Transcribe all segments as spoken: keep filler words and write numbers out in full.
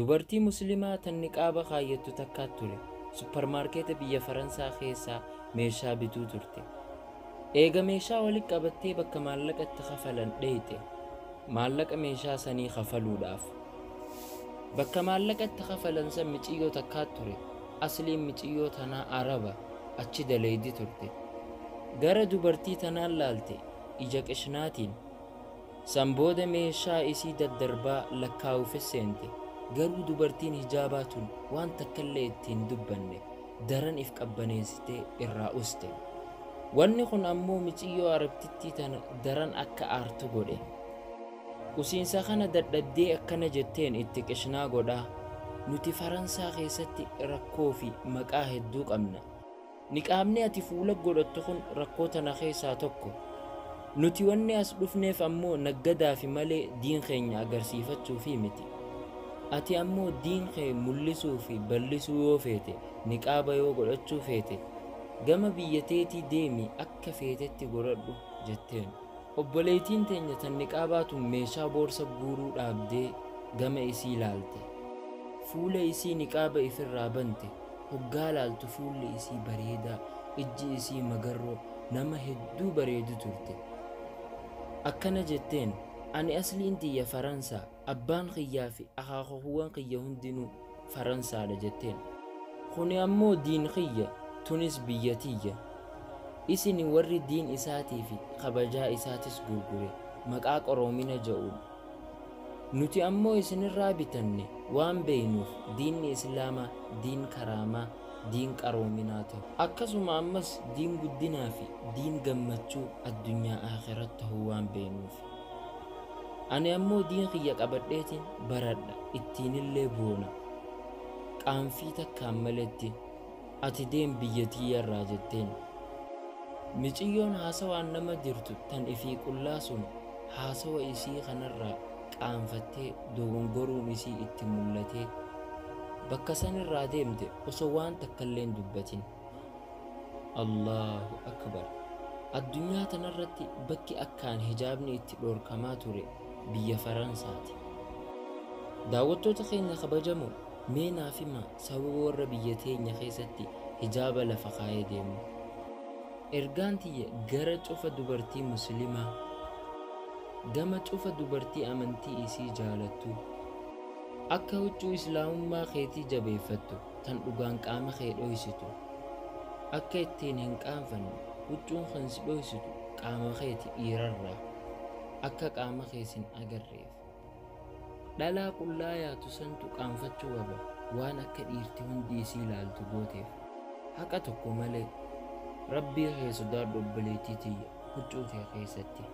دوبارتي مسلمات النقابة خايتو تكاتولي سوبر ماركت بيا فرنسا خيسا ميشا بتو ترتي ايغا ميشا ولك ابتي بكا مالك اتخفلن ديتي مالك ميشا سني خفلو داف بكا مالك اتخفلن سميت ايو تكاتولي اصلي ميت ايو تنا عربا اتشي دليدي ترتي غارة دوبارتي تنا لالتي ايجاك اشناتين سنبود ميشا اسي ددربا لكاو في السنتي قالوا دوبرتين هجاباتون وان تكليتين دبني درن افك ابنيستي الرأوستي وانيخون امو متيو عربتتي تن درن اكا ارتو قولي وسين ساخانا درددي اكنا جتين اتك اشنا قولا نوتي فرنسا خيستي ركوفي مكاه الدوك امنا نك امني اتفولك قولتخون ركوتنا خيساتوكو نوتي واني اسلوفني فامو نقدا في مالي دين خيني اقرسيفتو في متي أتي أمو دين خي ملسو في بلسو فيتي نقابة يوغل أتشو فيتي قم بيتيتي ديمي أكا فيتي قردو جتين وبليتين تنجة النقابات ميشا بورسا بورو رابدي قم إسي لالتي فولة إسي نقابة إفر رابنتي وقال لالتو فولة إسي بريدا إجي إسي مقرو نما هدو بريدو ترتي أكنا جتين أنا أصلي إنتي يا فرنسا أبان خيافي أخاخو هوان خيهون دينو فرنسا لجتين خوني أمو دين خيه تونس بياتيه إسي نوري دين إساتي في خبجا إساتيس قرقوري مقاق أرومينا جاول نوتي أمو إسن الرابطاني وان بينوف دين إسلاما دين كراما دين كأروميناتو أكاسو مأمس دين قدنا في دين قمتشو الدنيا آخرته وان بينوف أنا أمو دين خيّك أبديتين برادة إتين اللي بونا كان فيتا كاملتين أتدين بيتي الراجتين مجيون حاسوا أنما درتو تن إفي كلاسون حاسوا إسي خنرّا كان فتّي دوغن برو إسي إتمولتي بكسان الرادم دي وصوان تكلين دبتين الله أكبر الدنيا تنرّتي بكي أكان هجابني إتلور كماتوري بيا فرنساتي داوتو تخينا خبجمو مينا فيما سوو ربيتين يخيستي هجابة لفقاية ديمو إرغانتي غرج أوفا دوبرتي مسلمة غمج أوفا دوبرتي أمنتي إسي جالتو أكاوتو إسلام ما خيتي جبيفتو تن أغانك آم خير أويستو أكايتين هنك آم فنو وطون خنس أويستو كآم خيتي إيرارا أكاك آما خيسين أغرّيف لالا قلا يا تسنتو كانفتشو وابا وان أكا إيرتهن ديسي لالتو بوتيف حكا تكو مالي ربي خيسو داردو بليتي تي هجو تي خيستي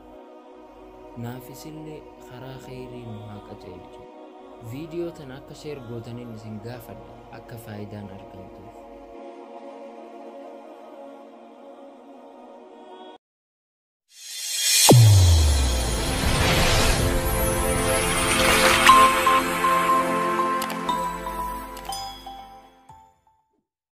نافس اللي خرا خيري نوهاك أجيلتو فيديو تن أكا شير بوتنين سنغافر أكا فايدان أركنتوف.